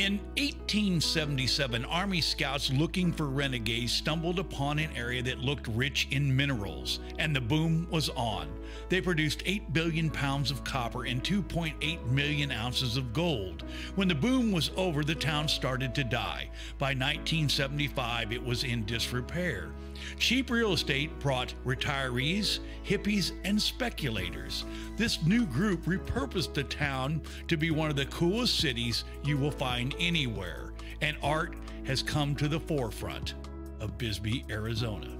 In 1877, Army scouts looking for renegades stumbled upon an area that looked rich in minerals, and the boom was on. They produced 8 billion pounds of copper and 2.8 million ounces of gold. When the boom was over, the town started to die. By 1975, it was in disrepair. Cheap real estate brought retirees, hippies, and speculators. This new group repurposed the town to be one of the coolest cities you will find anywhere, and art has come to the forefront of Bisbee, Arizona.